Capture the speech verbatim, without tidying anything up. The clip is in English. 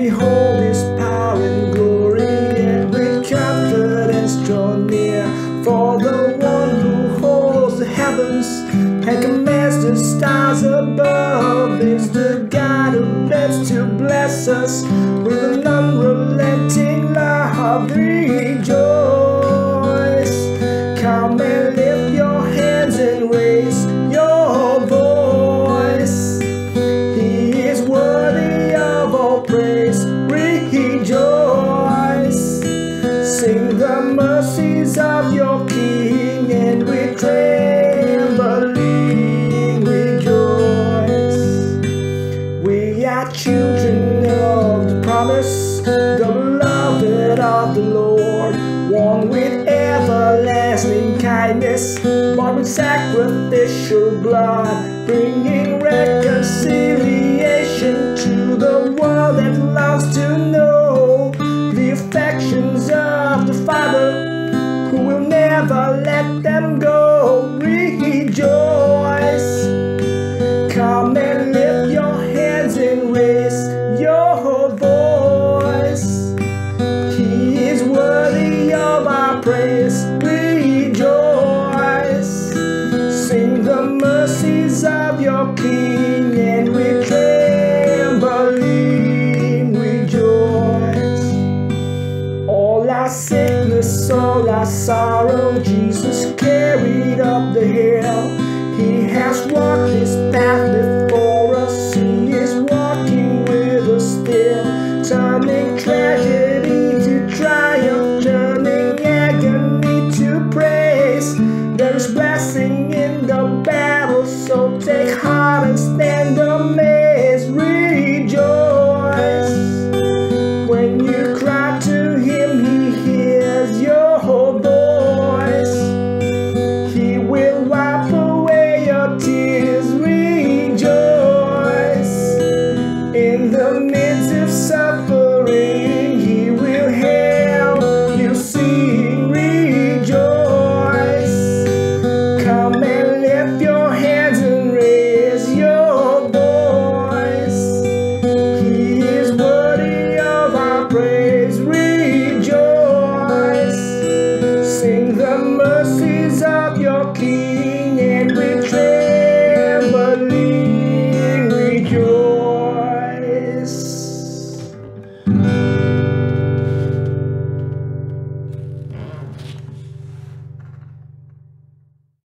behold His power and glory, and with confidence draw near. For the one who holds the heavens and commands the stars above is the God who lives to bless us with an unrelenting love. Rejoice, come and lift your hands and raise your voice. He is worthy of all praise. Rejoice, sing the mercies of your King, and with trembling rejoice. We are children of the promise, the beloved of the Lord, one with everlasting kindness, born with sacrificial blood, bringing reconciliation to the world that loves to know the affections of the Father, who will never let them go. Rejoice, come and lift your hands and raise your voice. He is worthy of our praise. Rejoice, sing the mercies of your King, and with trembling rejoice. All our sickness, all our sorrow, Jesus carried up the hill. He has walked His path before us. He is walking with us still, turning tragedy triumph, turning agony to praise. There is blessing in the battle, so take heart and stand amazed. Rejoice, when you cry to Him, He hears your voice. He will wipe away your tears. Rejoice, in the midst of suffering, the mercies of your King.